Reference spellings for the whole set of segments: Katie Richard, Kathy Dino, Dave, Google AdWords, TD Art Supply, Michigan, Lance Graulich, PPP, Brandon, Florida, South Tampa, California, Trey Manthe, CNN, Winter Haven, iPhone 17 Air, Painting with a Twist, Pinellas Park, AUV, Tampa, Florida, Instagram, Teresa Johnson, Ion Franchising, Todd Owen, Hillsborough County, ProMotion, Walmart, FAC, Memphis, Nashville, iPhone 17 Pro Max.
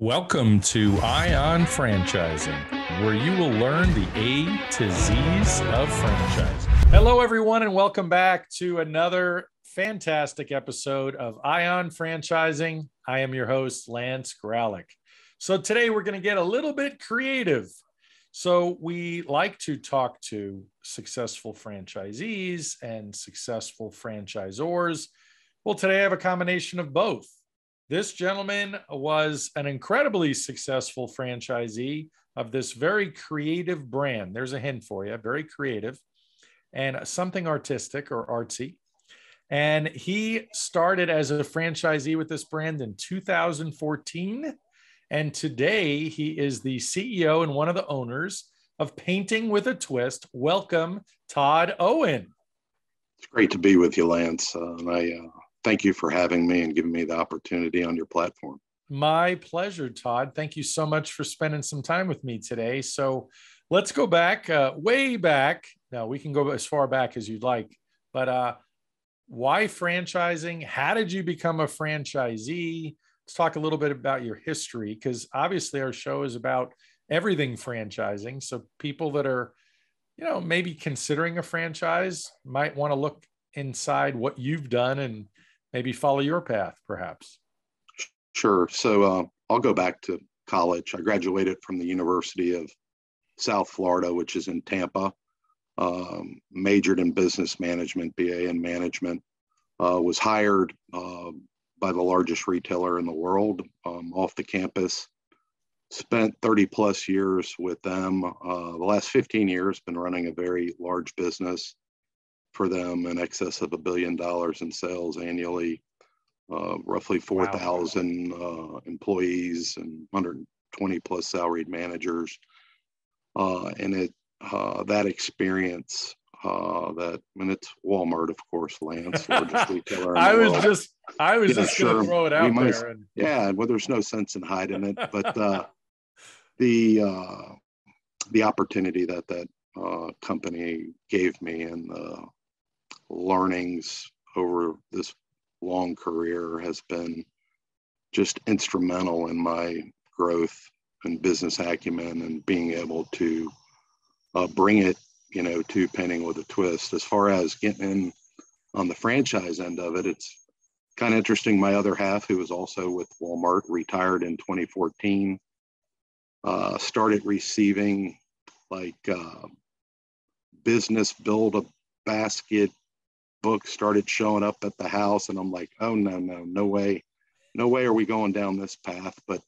Welcome to Ion Franchising, where you will learn the A to Z's of franchising. Hello, everyone, and welcome back to another fantastic episode of Ion Franchising. I am your host, Lance Graulich. So today we're going to get a little bit creative. So we like to talk to successful franchisees and successful franchisors. Well, today I have a combination of both. This gentleman was an incredibly successful franchisee of this very creative brand. There's a hint for you, very creative and something artistic or artsy. And he started as a franchisee with this brand in 2014. And today he is the CEO and one of the owners of Painting with a Twist. Welcome, Todd Owen. It's great to be with you, Lance. Thank you for having me and giving me the opportunity on your platform. My pleasure, Todd. Thank you so much for spending some time with me today. So let's go back, way back. Now we can go as far back as you'd like, but why franchising? How did you become a franchisee? Let's talk a little bit about your history, because obviously our show is about everything franchising. So people that are, you know, maybe considering a franchise might want to look inside what you've done and maybe follow your path, perhaps. Sure. So I'll go back to college. I graduated from the University of South Florida, which is in Tampa. Majored in business management, BA in management. Was hired by the largest retailer in the world off the campus. Spent 30 plus years with them. The last 15 years, been running a very large business for them, in excess of $1 billion in sales annually, roughly 4,000 employees and 120 plus salaried managers. And it's Walmart, of course, Lance, largest retailer in the world. I was just going to throw it out there. Well, there's no sense in hiding it, but the opportunity that company gave me and learnings over this long career has been just instrumental in my growth and business acumen and being able to bring it, you know, to Painting with a Twist. As far as getting in on the franchise end of it, it's kind of interesting. My other half, who was also with Walmart, retired in 2014, started receiving business build a basket book started showing up at the house, and I'm like, oh no way are we going down this path. But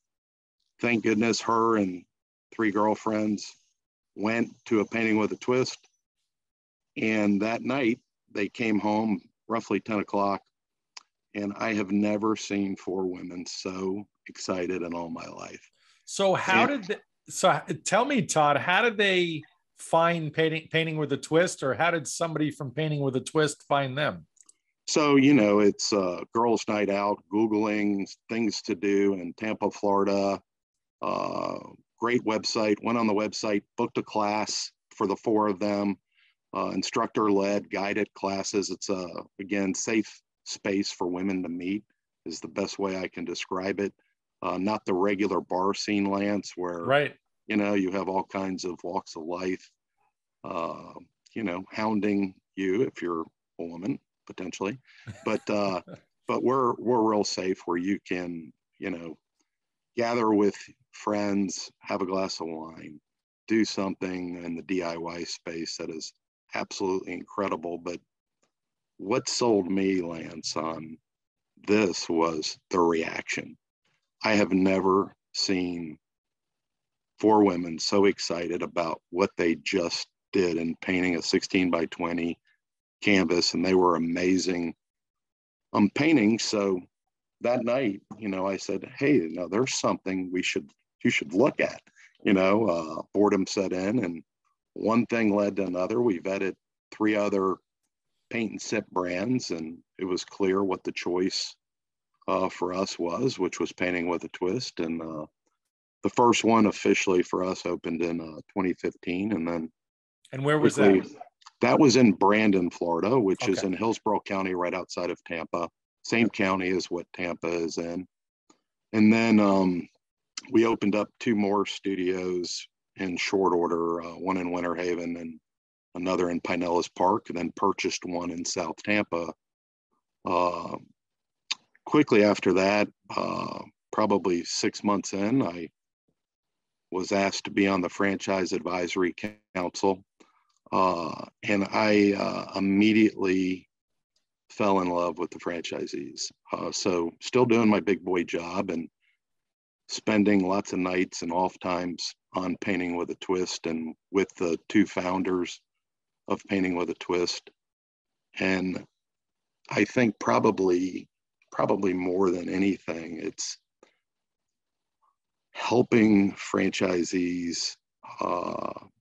thank goodness her and three girlfriends went to a Painting with a Twist, and that night they came home roughly 10 o'clock, and I have never seen four women so excited in all my life. So tell me, Todd, how did they find Painting with a Twist, or how did somebody from Painting with a Twist find them? So, you know, it's a girls' night out, Googling things to do in Tampa, Florida. Great website. Went on the website, booked a class for the four of them, instructor-led, guided classes. It's a, again, safe space for women to meet is the best way I can describe it. Not the regular bar scene, Lance, where, you know, you have all kinds of walks of life, you know, hounding you if you're a woman, potentially. But but we're real safe where you can, you know, gather with friends, have a glass of wine, do something in the DIY space that is absolutely incredible. But what sold me, Lance, on this was the reaction. I have never seen four women so excited about what they just did in painting a 16 by 20 canvas, and they were amazing painting. So that night, you know, I said, hey, now there's something you should look at. You know, boredom set in, and one thing led to another. We vetted three other paint and sip brands, and it was clear what the choice for us was, which was Painting with a Twist. And the first one officially for us opened in 2015. And where was that? That was in Brandon, Florida, which is in Hillsborough County, right outside of Tampa. Same county as what Tampa is in. And then we opened up two more studios in short order, one in Winter Haven and another in Pinellas Park, and then purchased one in South Tampa. Quickly after that, probably 6 months in, I was asked to be on the Franchise Advisory Council, and I immediately fell in love with the franchisees. So still doing my big boy job and spending lots of nights and off times on Painting with a Twist and with the two founders of Painting with a Twist. And I think probably more than anything, it's helping franchisees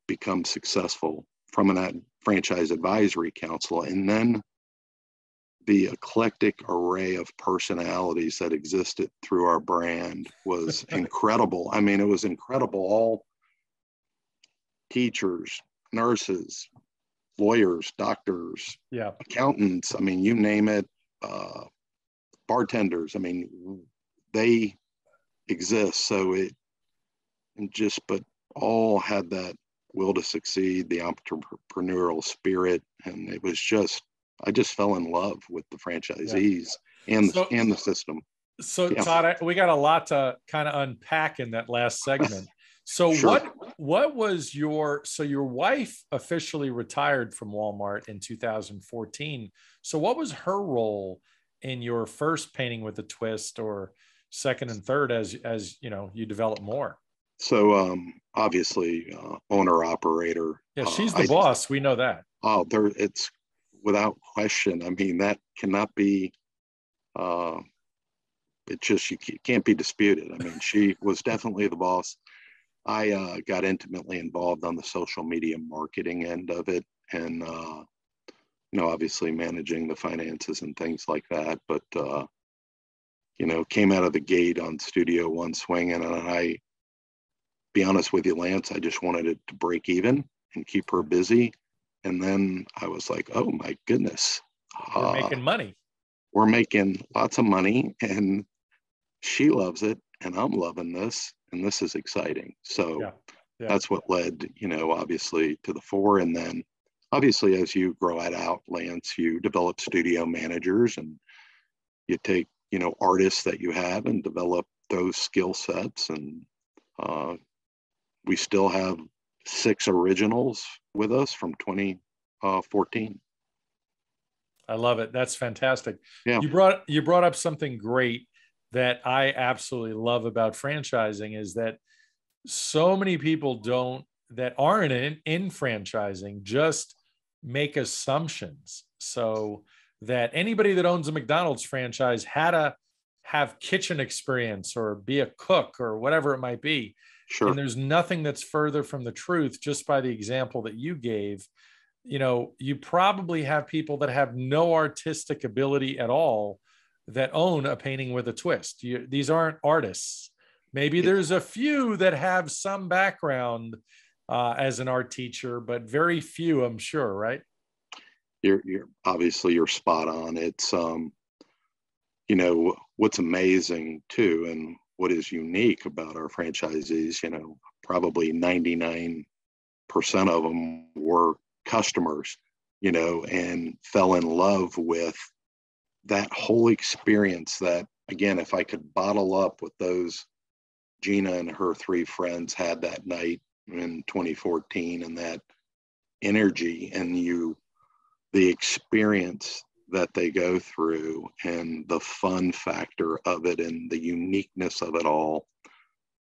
become successful from an franchise advisory council, and then the eclectic array of personalities that existed through our brand was incredible. I mean, it was incredible. All teachers, nurses, lawyers, doctors, accountants, I mean, you name it, bartenders, I mean, they exist. So it just, but all had that will to succeed, the entrepreneurial spirit. And it was just, I just fell in love with the franchisees and the system. So Todd, we got a lot to kind of unpack in that last segment. So what was your wife officially retired from Walmart in 2014. So what was her role in your first Painting with a Twist, or second and third, as you know, you develop more? So obviously owner operator. Yeah, she's the boss. We know that. Oh, it's without question. I mean, that cannot be, it just, you can't be disputed. I mean, she was definitely the boss. I got intimately involved on the social media marketing end of it. And, you know, obviously managing the finances and things like that. But, you know, came out of the gate on Studio One swinging. And I, be honest with you, Lance, I just wanted it to break even and keep her busy. And then I was like, oh my goodness. We're making money. We're making lots of money, and she loves it, and I'm loving this, and this is exciting. So that's what led, you know, obviously to the four. And then obviously as you grow it out, Lance, you develop studio managers, and you take, you know, artists that you have and develop those skill sets. And we still have 6 originals with us from 2014. I love it. That's fantastic. Yeah. You brought up something great that I absolutely love about franchising, is that so many people that aren't in franchising just make assumptions. So that anybody that owns a McDonald's franchise had to have kitchen experience or be a cook or whatever it might be. Sure. And there's nothing that's further from the truth. Just by the example that you gave, you know, you probably have people that have no artistic ability at all that own a Painting with a Twist. These aren't artists. Maybe there's a few that have some background as an art teacher, but very few, I'm sure, right? You're obviously, you're spot on. It's, you know, what's amazing too, and what is unique about our franchisees, you know, probably 99% of them were customers, you know, and fell in love with that whole experience. That, again, if I could bottle up what those Gina and her 3 friends had that night in 2014, and that energy and the experience that they go through and the fun factor of it and the uniqueness of it all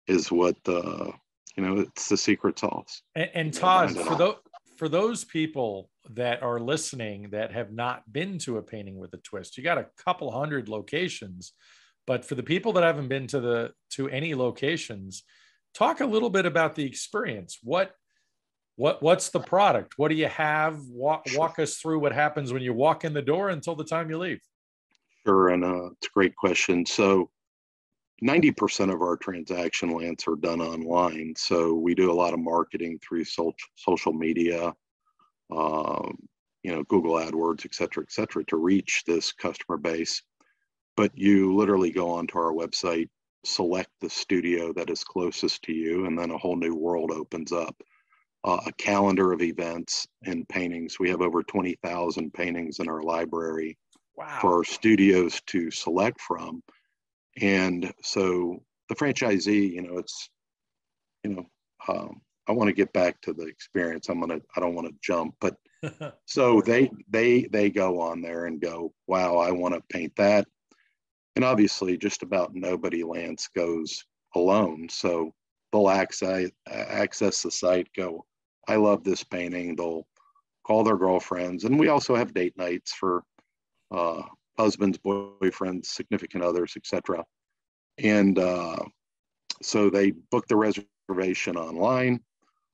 is what you know, it's the secret sauce. And Todd, for those people that are listening that have not been to a Painting with a Twist, you got a couple hundred locations, but for the people that haven't been to any locations, talk a little bit about the experience. What's the product? What do you have? Walk us through what happens when you walk in the door until the time you leave. Sure, and it's a great question. So 90% of our transaction, Lance, are done online. So we do a lot of marketing through social media, you know, Google AdWords, et cetera, to reach this customer base. But you literally go onto our website, select the studio that is closest to you, and then a whole new world opens up. A calendar of events and paintings. We have over 20,000 paintings in our library. Wow. For our studios to select from. And so the franchisee, you know, it's, you know, I want to get back to the experience. I don't want to jump, but so they go on there and go, wow, I want to paint that. And obviously just about nobody, Lance, goes alone. So they'll access the site, go, I love this painting. They'll call their girlfriends. And we also have date nights for husbands, boyfriends, significant others, etc. And so they book the reservation online.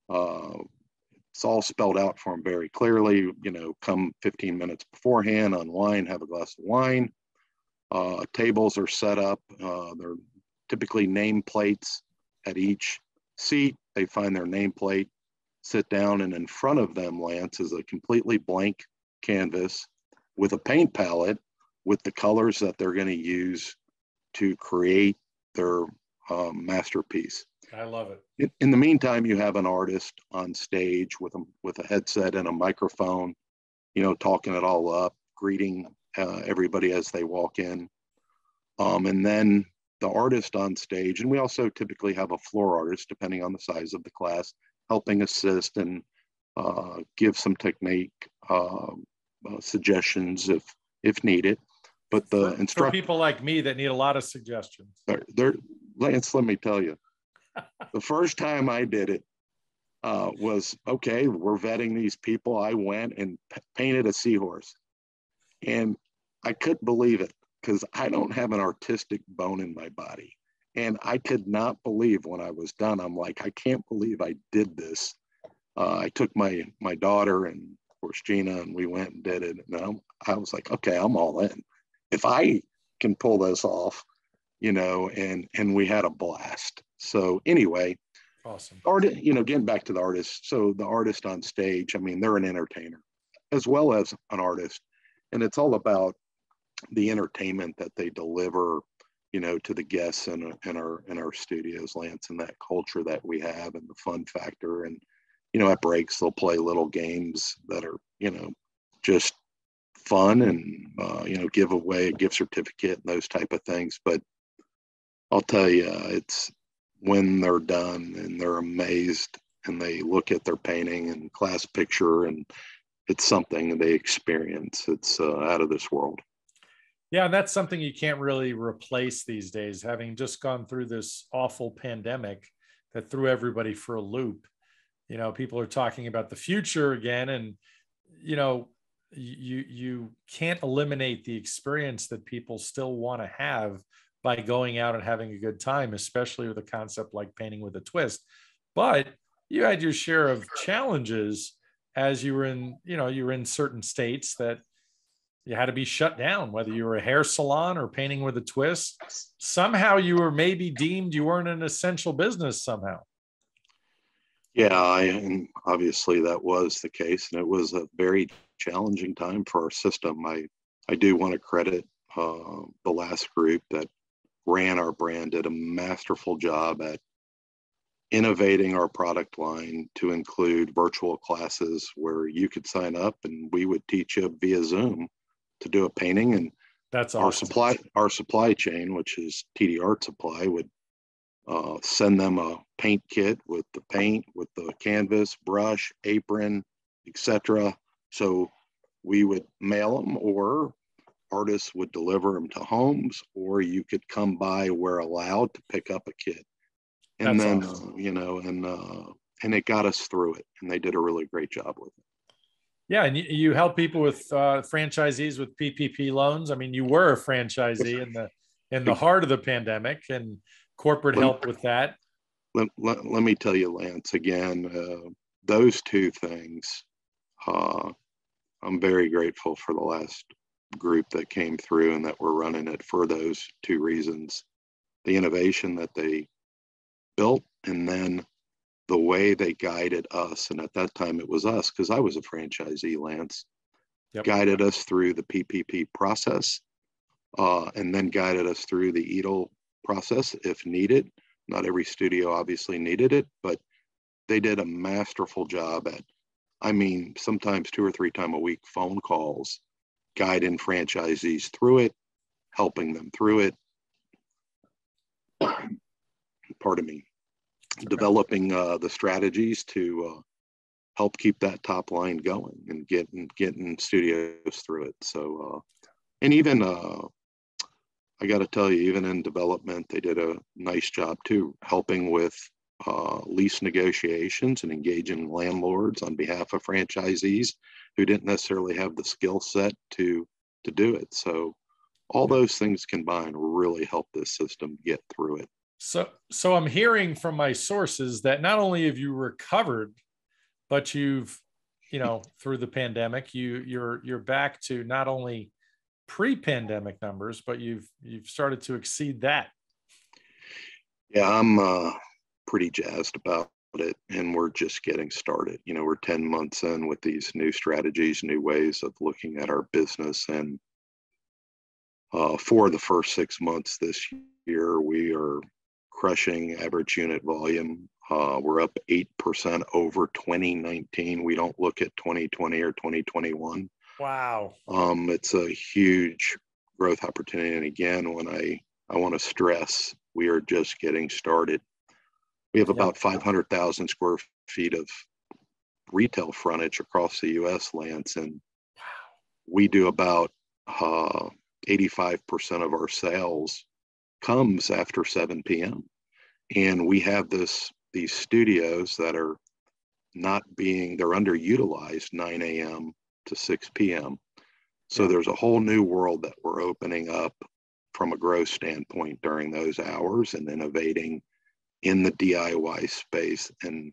It's all spelled out for them very clearly. You know, come 15 minutes beforehand on wine, have a glass of wine. Tables are set up. They're typically nameplates at each seat. They find their nameplate, sit down, and in front of them, Lance, is a completely blank canvas with a paint palette with the colors that they're going to use to create their masterpiece. I love it. In the meantime, you have an artist on stage with a headset and a microphone, you know, talking it all up, greeting everybody as they walk in. And then the artist on stage, and we also typically have a floor artist, depending on the size of the class, helping assist and give some technique suggestions if needed. But the instructor, people like me that need a lot of suggestions. Lance, let me tell you, the first time I did it was, okay, we're vetting these people. I went and painted a seahorse, and I couldn't believe it because I don't have an artistic bone in my body. And I could not believe when I was done, I'm like, I can't believe I did this. I took my daughter and of course Gina, and we went and did it. And I was like, okay, I'm all in. If I can pull this off, you know, and we had a blast. So anyway, awesome. You know, getting back to the artist. So the artist on stage, I mean, they're an entertainer as well as an artist. And it's all about the entertainment that they deliver, you know, to the guests in our studios, Lance, and that culture that we have and the fun factor. And, you know, at breaks, they'll play little games that are, you know, just fun and, you know, give away a gift certificate and those type of things. But I'll tell you, it's when they're done and they're amazed and they look at their painting and class picture, and it's something they experience. It's out of this world. Yeah, and that's something you can't really replace these days, having just gone through this awful pandemic that threw everybody for a loop. You know, people are talking about the future again, and, you know, you can't eliminate the experience that people still want to have by going out and having a good time, especially with a concept like Painting with a Twist. But you had your share of challenges as you were in, you know, you were in certain states that you had to be shut down, whether you were a hair salon or Painting with a Twist. Somehow you were maybe deemed you weren't an essential business somehow. Yeah, and obviously that was the case, and it was a very challenging time for our system. I do want to credit the last group that ran our brand, did a masterful job at innovating our product line to include virtual classes where you could sign up and we would teach you via Zoom to do a painting. And that's awesome. Our supply chain, which is TD Art Supply, would send them a paint kit with the paint, with the canvas, brush, apron, etc. So we would mail them, or artists would deliver them to homes, or you could come by where allowed to pick up a kit. And that's then, awesome. You know, and it got us through it, and they did a really great job with it. Yeah. And you help people with franchisees with PPP loans. I mean, you were a franchisee in the heart of the pandemic, and corporate help with that. Let me tell you, Lance, again, those two things, I'm very grateful for the last group that came through and that we're running it for those two reasons: the innovation that they built, and then the way they guided us. And at that time it was us, because I was a franchisee, Lance. Yep. Guided us through the PPP process, and then guided us through the process if needed. Not every studio obviously needed it, but they did a masterful job at, I mean, sometimes 2 or 3 time a week phone calls, guiding franchisees through it, helping them through it. Pardon me. Okay. Developing the strategies to help keep that top line going and getting studios through it. So, and even I got to tell you, even in development, they did a nice job too, helping with lease negotiations and engaging landlords on behalf of franchisees who didn't necessarily have the skill set to do it. So all those things combined really helped this system get through it. So I'm hearing from my sources that not only have you recovered, but you've, through the pandemic, you're back to not only pre-pandemic numbers, but you've started to exceed that. Yeah, I'm pretty jazzed about it, and we're just getting started. We're 10 months in with these new strategies, new ways of looking at our business, and for the first 6 months this year, we are crushing average unit volume. We're up 8% over 2019. We don't look at 2020 or 2021. Wow. It's a huge growth opportunity. And again, when I want to stress, we are just getting started. We have about 500,000 square feet of retail frontage across the U.S., Lance, and we do about 85% of our sales comes after 7 p.m. And we have these studios that are they're underutilized 9 a.m. to 6 p.m. So there's a whole new world that we're opening up from a growth standpoint during those hours and innovating in the DIY space. And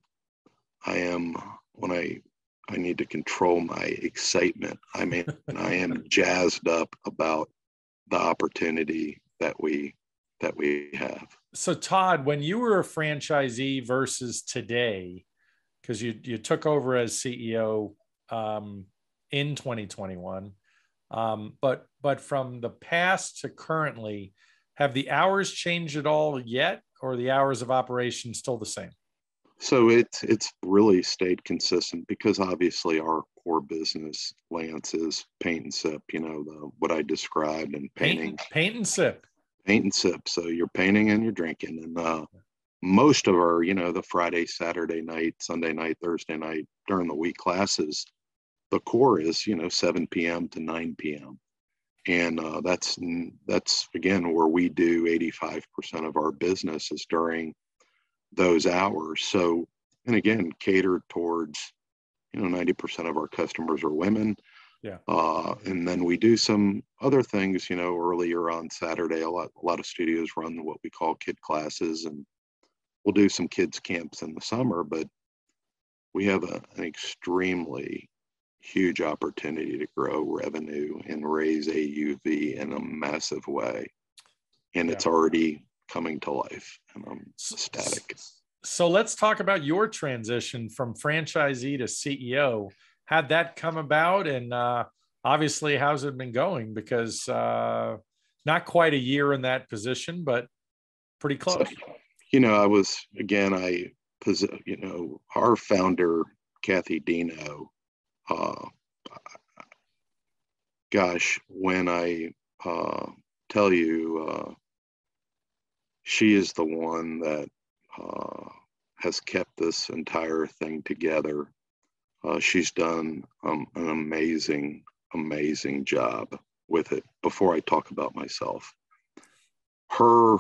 I need to control my excitement. I mean, I am jazzed up about the opportunity that we have. So Todd, when you were a franchisee versus today, because you took over as CEO, in 2021, but from the past to currently, have the hours changed at all yet, or are the hours of operation still the same? So it's really stayed consistent, because obviously our core business, Lance, is paint and sip. What I described, and painting, paint and sip. So you're painting and you're drinking, and most of our, the Friday, Saturday night, Sunday night, Thursday night during the week classes. The core is, 7 p.m. to 9 p.m. And that's again, where we do 85% of our business is during those hours. So, and again, catered towards, 90% of our customers are women. Yeah. And then we do some other things, earlier on Saturday, a lot of studios run what we call kid classes, and we'll do some kids camps in the summer, but we have an extremely huge opportunity to grow revenue and raise AUV in a massive way. And it's already coming to life, and I'm ecstatic. So let's talk about your transition from franchisee to CEO. How'd that come about? And obviously, how's it been going? Because not quite a year in that position, but pretty close. So, our founder, Kathy Dino, gosh, when I tell you, she is the one that has kept this entire thing together. She's done an amazing, amazing job with it. Before I talk about myself, her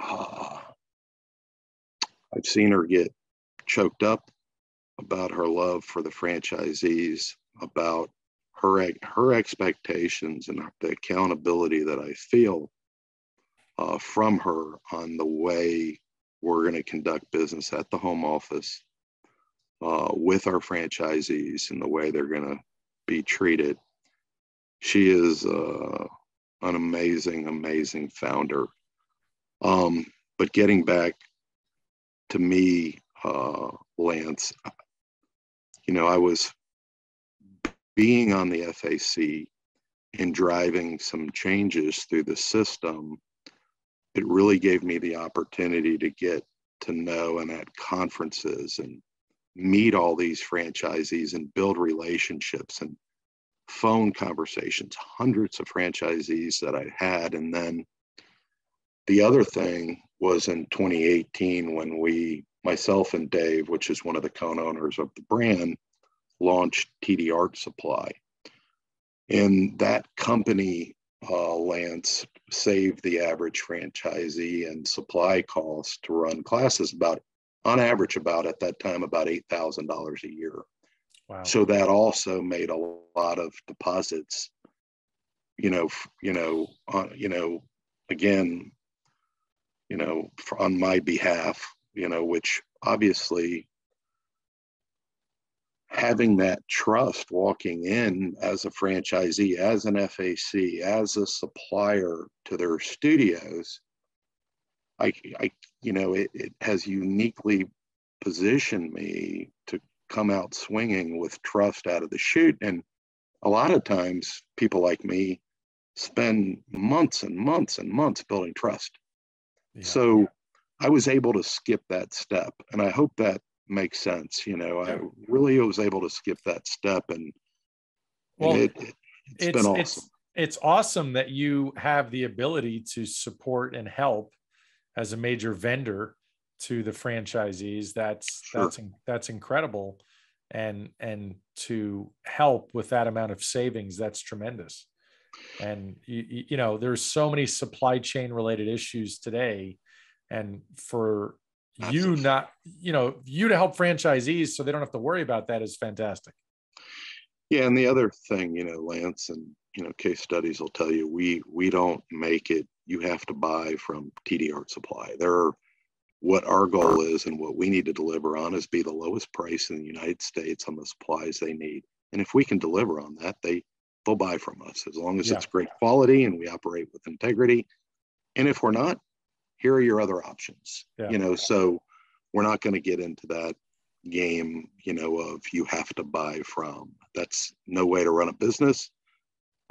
I've seen her get choked up about her love for the franchisees, about her expectations and the accountability that I feel from her on the way we're going to conduct business at the home office with our franchisees and the way they're going to be treated. She is an amazing, amazing founder. But getting back to me, Lance, I was being on the FAC in driving some changes through the system, it really gave me the opportunity to get to know and at conferences and meet all these franchisees and build relationships and phone conversations, hundreds of franchisees that I had. And then the other thing was in 2018 when we, myself and Dave, which is one of the co-owners of the brand, launched TD Art Supply. And that company, Lance, saved the average franchisee and supply costs to run classes about, on average, about at that time, about $8,000 a year. Wow. So that also made a lot of deposits, on my behalf, which obviously having that trust walking in as a franchisee, as an FAC, as a supplier to their studios, it has uniquely positioned me to come out swinging with trust out of the chute. And a lot of times people like me spend months and months and months building trust. Yeah. So I was able to skip that step. And I hope that makes sense. I really was able to skip that step. And it's been awesome. It's awesome that you have the ability to support and help as a major vendor to the franchisees. That's incredible. And to help with that amount of savings, that's tremendous. And there's so many supply chain related issues today, and for you to help franchisees so they don't have to worry about that is fantastic. Yeah. And the other thing, Lance, and case studies will tell you, we don't make it. You have to buy from TD Art Supply. What our goal is and what we need to deliver on is be the lowest price in the United States on the supplies they need. And if we can deliver on that, they'll buy from us as long as it's great quality and we operate with integrity. And if we're not, here are your other options. Yeah. So we're not going to get into that game, of you have to buy from. That's no way to run a business.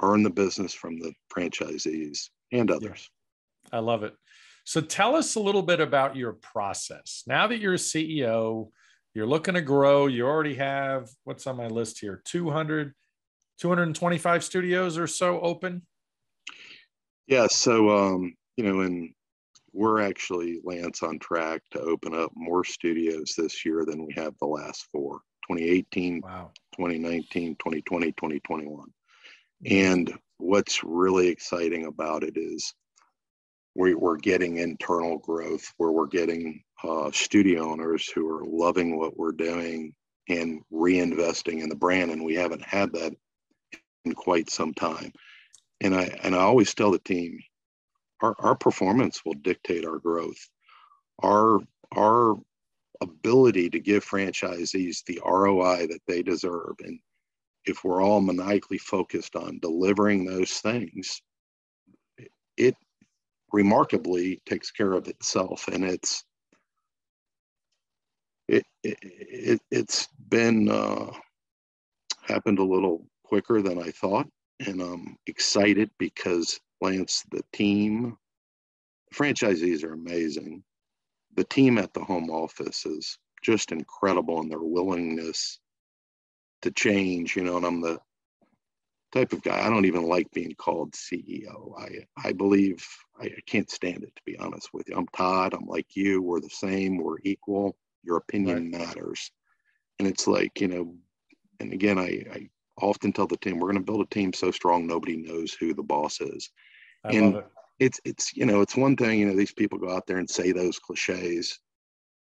Earn the business from the franchisees and others. Yeah. I love it. So tell us a little bit about your process. Now that you're a CEO, you're looking to grow, you already have, what's on my list here, 225 studios or so open? Yeah. So, and we're actually, Lance, on track to open up more studios this year than we have the last four, 2018, wow, 2019, 2020, 2021. And what's really exciting about it is we're getting internal growth where we're getting studio owners who are loving what we're doing and reinvesting in the brand. And we haven't had that in quite some time. And I always tell the team, our performance will dictate our growth. Our ability to give franchisees the ROI that they deserve. And if we're all maniacally focused on delivering those things, it remarkably takes care of itself. And it's been happened a little quicker than I thought, and I'm excited because, Lance, the team, franchisees are amazing. The team at the home office is just incredible in their willingness to change, and I'm the type of guy, I don't even like being called CEO. I believe I can't stand it, to be honest with you. I'm Todd. I'm like you. We're the same. We're equal. Your opinion matters. And it's like, and again, I often tell the team, we're going to build a team so strong nobody knows who the boss is. And it's one thing, these people go out there and say those cliches.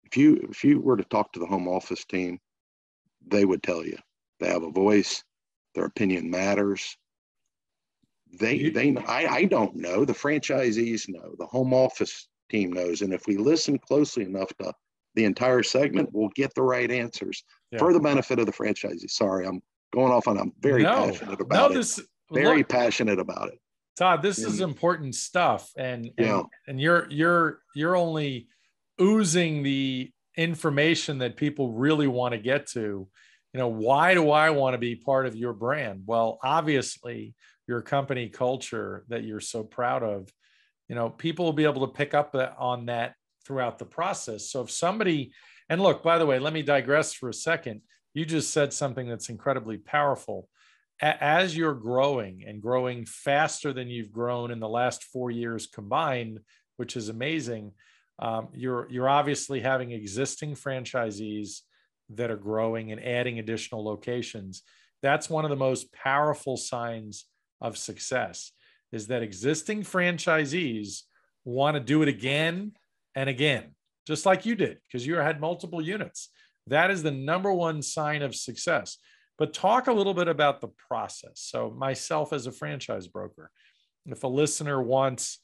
If you were to talk to the home office team, they would tell you they have a voice. Their opinion matters. I don't know. The franchisees know. The home office team knows. And if we listen closely enough to the entire segment, we'll get the right answers for the benefit of the franchisee. Sorry, I'm going off on. I'm very passionate about it. Very passionate about it. Todd, this is important stuff. And you're only oozing the information that people really want to get to. Why do I want to be part of your brand? Well, obviously your company culture that you're so proud of, you know, people will be able to pick up on that throughout the process. So if somebody, and look, by the way, let me digress for a second. You just said something that's incredibly powerful. As you're growing and growing faster than you've grown in the last 4 years combined, which is amazing, you're obviously having existing franchisees that are growing and adding additional locations. That's one of the most powerful signs of success, is that existing franchisees want to do it again and again, just like you did, because you had multiple units. That is the number one sign of success. But talk a little bit about the process. So myself as a franchise broker, if a listener wants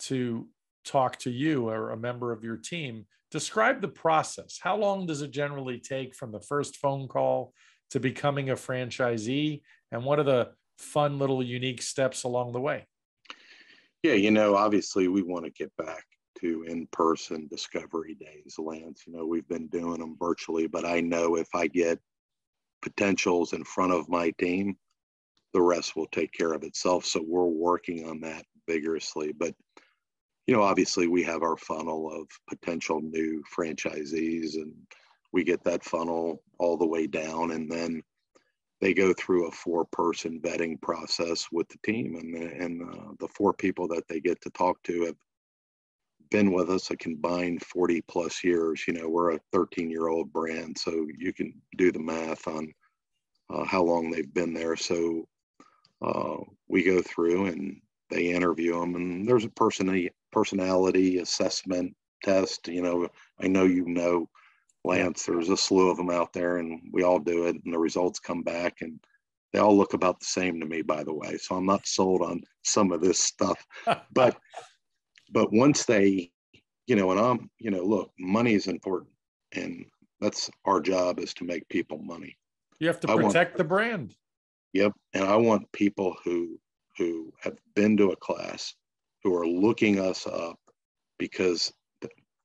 to talk to you or a member of your team, describe the process. How long does it generally take from the first phone call to becoming a franchisee? And what are the fun little unique steps along the way? Yeah, you know, obviously we want to get back to in-person discovery days, Lance. You know, we've been doing them virtually, but I know if I get potentials in front of my team, the rest will take care of itself. So we're working on that vigorously. But, you know, obviously we have our funnel of potential new franchisees, and we get that funnel all the way down, and then they go through a four-person vetting process with the team, and the four people that they get to talk to have been with us a combined 40 plus years. You know, we're a 13-year-old brand, so you can do the math on how long they've been there. So we go through and they interview them, and there's a personality assessment test. You know, I know you know, Lance, there's a slew of them out there, and we all do it, and the results come back, and they all look about the same to me, by the way. So I'm not sold on some of this stuff, but once they, you know, and I'm, you know, look, money is important, and that's our job, is to make people money. You have to protect the brand. Yep. And I want people who have been to a class, who are looking us up, because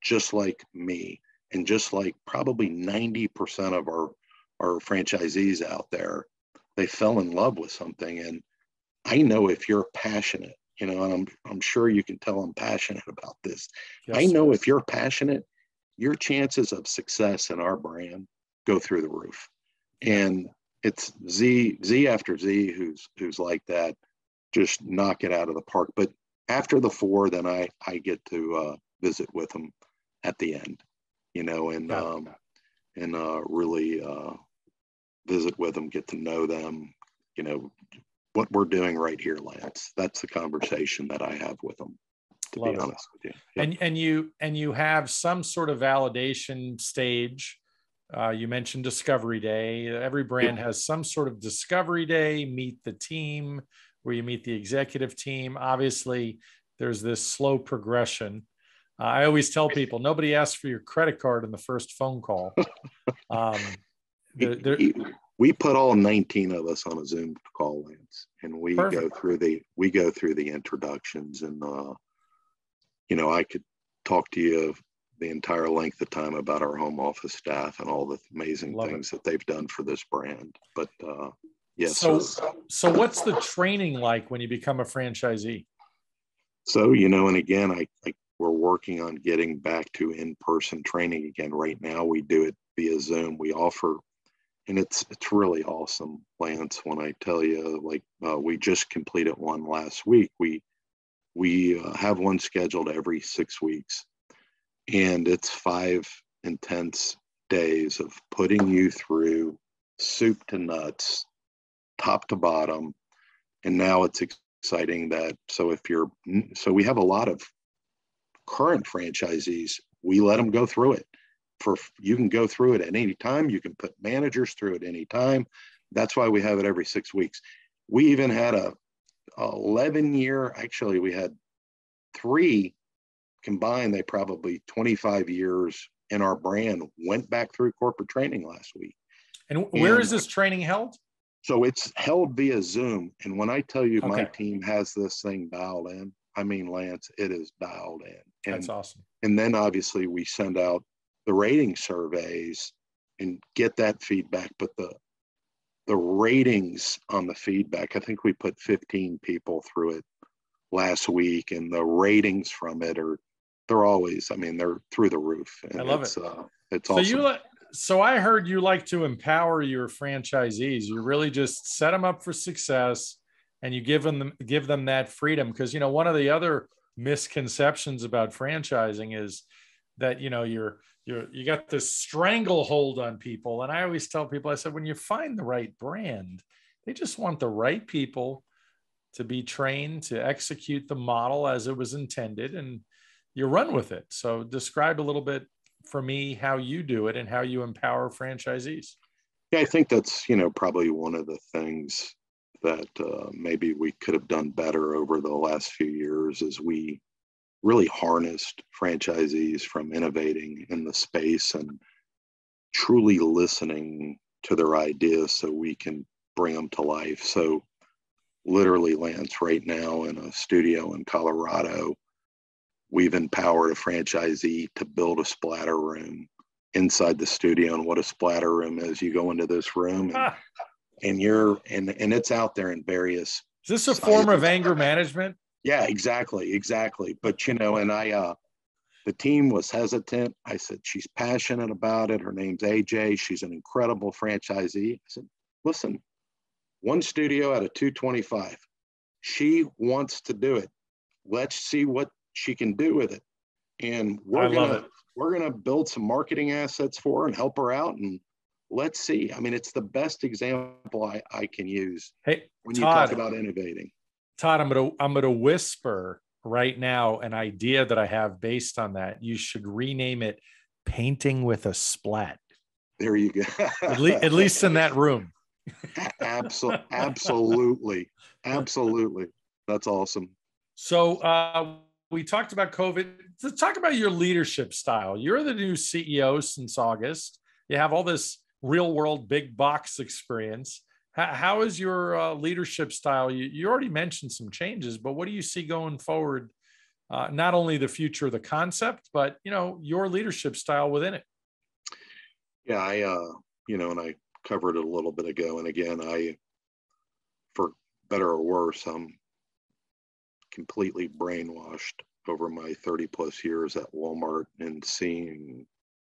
just like me, and just like probably 90% of our franchisees out there, they fell in love with something. And I know if you're passionate, you know, and I'm sure you can tell I'm passionate about this. Yes. I know if you're passionate, your chances of success in our brand go through the roof. And it's Z after Z who's like that, just knock it out of the park. But after the four, then I get to visit with them at the end, you know, and really visit with them, get to know them, you know, what we're doing right here, Lance. That's the conversation that I have with them, to be honest with you. Yeah. And you have some sort of validation stage. You mentioned Discovery Day. Every brand has some sort of Discovery Day, meet the team, where you meet the executive team. Obviously, there's this slow progression. I always tell people, nobody asks for your credit card in the first phone call. We put all 19 of us on a Zoom call, Lance, and we go through the introductions, and you know, I could talk to you the entire length of time about our home office staff and all the amazing things that they've done for this brand. But yes. So what's the training like when you become a franchisee? So, you know, and again, we're working on getting back to in-person training again. Right now, we do it via Zoom. We offer. And it's really awesome, Lance, when I tell you, like, we just completed one last week. We have one scheduled every 6 weeks, and it's 5 intense days of putting you through soup to nuts, top to bottom. And now it's exciting that, so we have a lot of current franchisees. We let them go through it. You can go through it at any time. You can put managers through it any time. That's why we have it every 6 weeks. We even had we had 3 combined. They probably 25 years in our brand went back through corporate training last week. And where is this training held? So it's held via Zoom. And when I tell you my team has this thing dialed in, I mean, Lance, it is dialed in. And that's awesome. And then obviously we send out the rating surveys and get that feedback. But the the ratings on the feedback, I think we put 15 people through it last week, and the ratings from it are, they're always, I mean, they're through the roof. And I love it. It's awesome. So I heard you like to empower your franchisees. You really just set them up for success, and you give them that freedom. Because, you know, one of the other misconceptions about franchising is that, you know, you got this stranglehold on people. And I always tell people, I said, when you find the right brand, they just want the right people to be trained to execute the model as it was intended, and you run with it. So describe a little bit for me how you do it and how you empower franchisees. Yeah, I think that's, you know, probably one of the things that maybe we could have done better over the last few years is we really harnessed franchisees from innovating in the space and truly listening to their ideas so we can bring them to life. So literally, Lance, right now in a studio in Colorado, we've empowered a franchisee to build a splatter room inside the studio. And what a splatter room is, you go into this room and it's out there in various. Is this a form of anger management? Yeah, exactly. But, you know, and the team was hesitant. I said, she's passionate about it. Her name's AJ. She's an incredible franchisee. I said, listen, one studio out of 225. She wants to do it. Let's see what she can do with it. And we're gonna build some marketing assets for her and help her out. And let's see. I mean, it's the best example I can use. Hey, when Todd, you talk about innovating. Todd, I'm gonna whisper right now an idea that I have based on that. You should rename it Painting with a Splat. There you go. at least in that room. Absolutely. That's awesome. So we talked about COVID. Let's talk about your leadership style. You're the new CEO since August. You have all this real world big box experience. How is your leadership style? You already mentioned some changes, but what do you see going forward? Not only the future of the concept, but, you know, your leadership style within it. Yeah, and I covered it a little bit ago. And again, for better or worse, I'm completely brainwashed over my 30 plus years at Walmart and seeing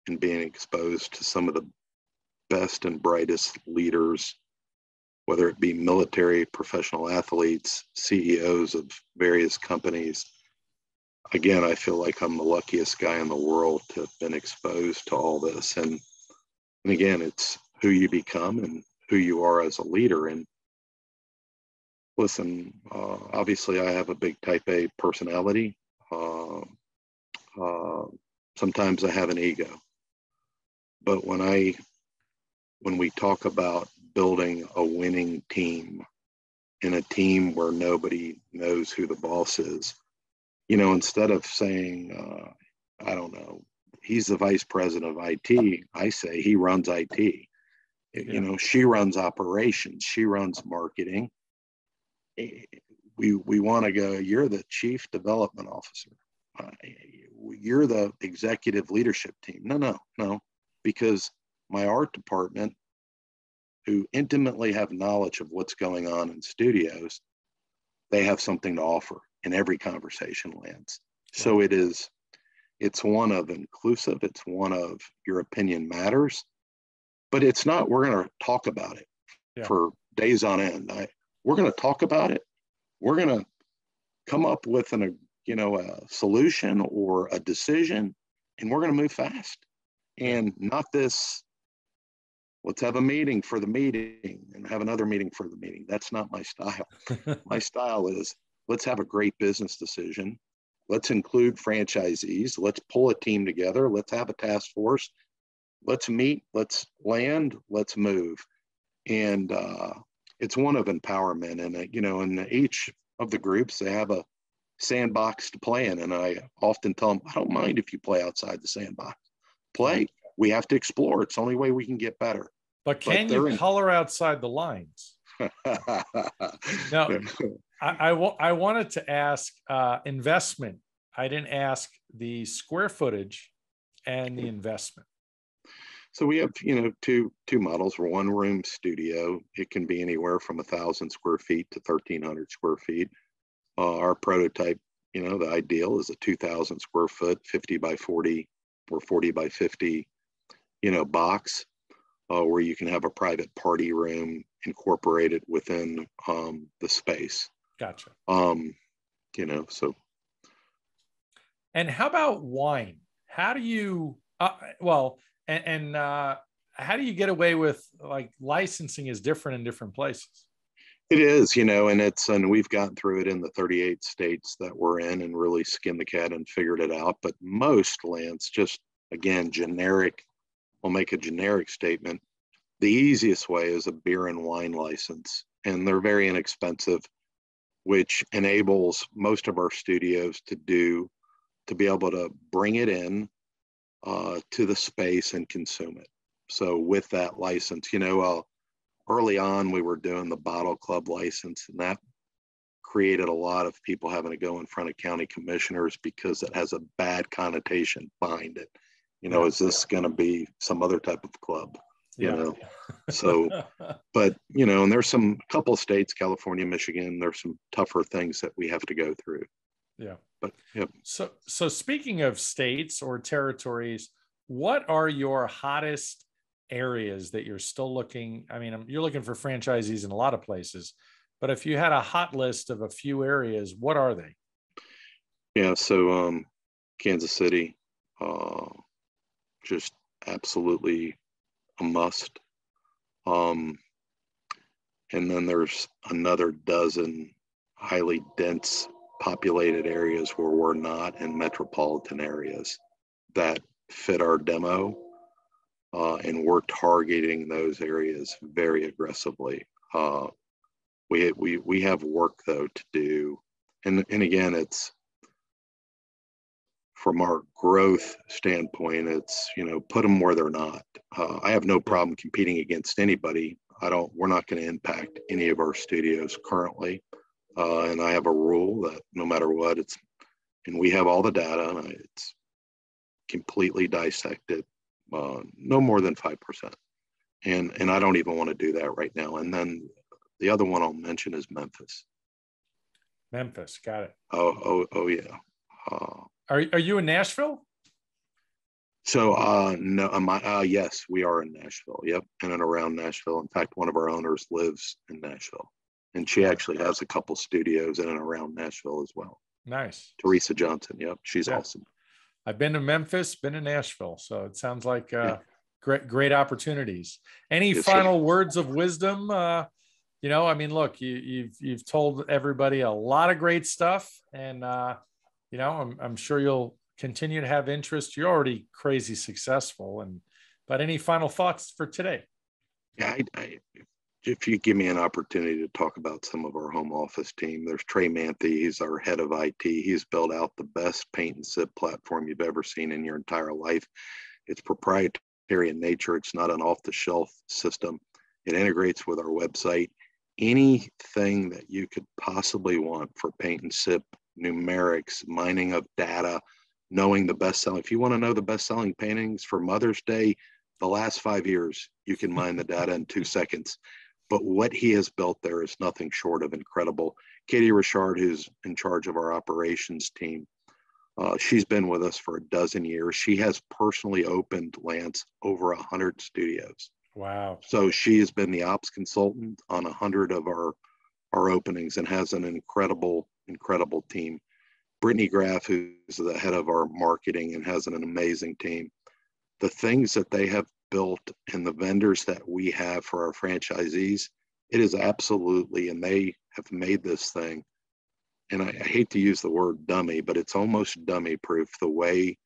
and being exposed to some of the best and brightest leaders, whether it be military, professional athletes, CEOs of various companies. Again, I feel like I'm the luckiest guy in the world to have been exposed to all this. And again, it's who you become and who you are as a leader. And listen, obviously I have a big type A personality. Sometimes I have an ego, but when we talk about building a winning team in a team where nobody knows who the boss is, you know, instead of saying, I don't know, he's the vice president of IT, I say he runs IT. Yeah. You know, she runs operations, she runs marketing. We want to go, you're the chief development officer. You're the executive leadership team. No, because my art department, who intimately have knowledge of what's going on in studios, they have something to offer in every conversation, Lance. Yeah. So it's one of inclusive, it's one of your opinion matters, but it's not, we're going to talk about it for days on end. We're going to talk about it. We're going to come up with a solution or a decision, and we're going to move fast, and not this, let's have a meeting for the meeting and have another meeting for the meeting. That's not my style. My style is, let's have a great business decision. Let's include franchisees. Let's pull a team together. Let's have a task force. Let's meet, let's land, let's move. And, it's one of empowerment, and, you know, in each of the groups, they have a sandbox to play in. And I often tell them, I don't mind if you play outside the sandbox. Play. We have to explore. It's the only way we can get better. But can you color outside the lines? No, I wanted to ask investment. I didn't ask the square footage and the investment. So we have, you know, two models. For one room studio, it can be anywhere from 1,000 square feet to 1,300 square feet. Our prototype, you know, the ideal is a 2,000 square foot, 50 by 40 or 40 by 50, you know, box where you can have a private party room incorporated within the space. Gotcha. You know, so. And how about wine? How do you, how do you get away with, like, licensing is different in different places? It is, you know, and we've gotten through it in the 38 states that we're in and really skinned the cat and figured it out. But most, Lance, just again, generic, I'll make a generic statement. The easiest way is a beer and wine license, and they're very inexpensive, which enables most of our studios to be able to bring it in to the space and consume it. So with that license, you know, early on, we were doing the bottle club license, and that created a lot of people having to go in front of county commissioners because it has a bad connotation behind it. You know, is this going to be some other type of club? You know, so, but, you know, and there's a couple of states, California, Michigan, there's some tougher things that we have to go through. Yeah. But yep. So speaking of states or territories, what are your hottest areas that you're still looking? I mean, you're looking for franchisees in a lot of places, but if you had a hot list of a few areas, what are they? Yeah. So, Kansas City, just absolutely a must. And then there's another dozen highly dense populated areas where we're not in metropolitan areas that fit our demo, and we're targeting those areas very aggressively. We have work though to do, and again, it's from our growth standpoint, it's, you know, put them where they're not. I have no problem competing against anybody. We're not going to impact any of our studios currently. And I have a rule that no matter what, and we have all the data, and it's completely dissected, no more than 5%. And I don't even want to do that right now. And then the other one I'll mention is Memphis. Memphis, got it. Oh yeah. Are you in Nashville? So no, yes, we are in Nashville. Yep, in and around Nashville. In fact, one of our owners lives in Nashville. And she actually has a couple studios in and around Nashville as well. Nice. Teresa Johnson. Yep. She's awesome. I've been to Memphis, been to Nashville. So it sounds like great opportunities. Any final words of wisdom? You know, I mean, look, you've told everybody a lot of great stuff, and you know, I'm sure you'll continue to have interest. You're already crazy successful. But any final thoughts for today? Yeah. If you give me an opportunity to talk about some of our home office team, there's Trey Manthe. He's our head of IT. He's built out the best paint and sip platform you've ever seen in your entire life. It's proprietary in nature. It's not an off-the-shelf system. It integrates with our website. Anything that you could possibly want for paint and sip, numerics, mining of data, knowing the best-selling. If you want to know the best-selling paintings for Mother's Day, the last 5 years, you can mine the data in 2 seconds. But what he has built there is nothing short of incredible. Katie Richard, who's in charge of our operations team, she's been with us for a dozen years. She has personally opened, Lance, over 100 studios. Wow. So she has been the ops consultant on 100 of our openings and has an incredible, incredible team. Brittany Graff, who's the head of our marketing and has an amazing team. The things that they have built and the vendors that we have for our franchisees, it is absolutely, and they have made this thing, and I hate to use the word dummy, but it's almost dummy proof the way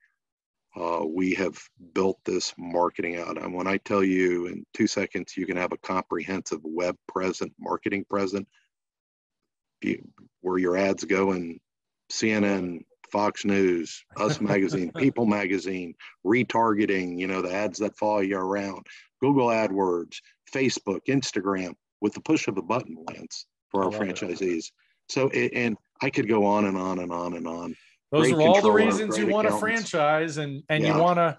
we have built this marketing out. And when I tell you in 2 seconds you can have a comprehensive web present, marketing present, where your ads go in CNN, Fox News, Us Magazine, People Magazine, retargeting, you know, the ads that follow you around, Google AdWords, Facebook, Instagram, with the push of a button, Lance, for our franchisees. So, and I could go on and on and on and on. Those are all the reasons you want a franchise, and you want to,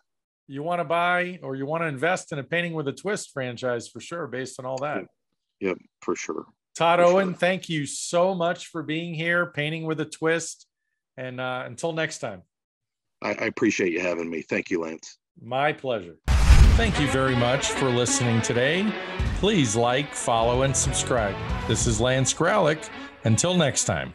you want to buy or you want to invest in a Painting with a Twist franchise for sure, based on all that. Yep, for sure. Todd Owen, thank you so much for being here, Painting with a Twist. And until next time. I appreciate you having me. Thank you, Lance. My pleasure. Thank you very much for listening today. Please like, follow, and subscribe. This is Lance Graulich. Until next time.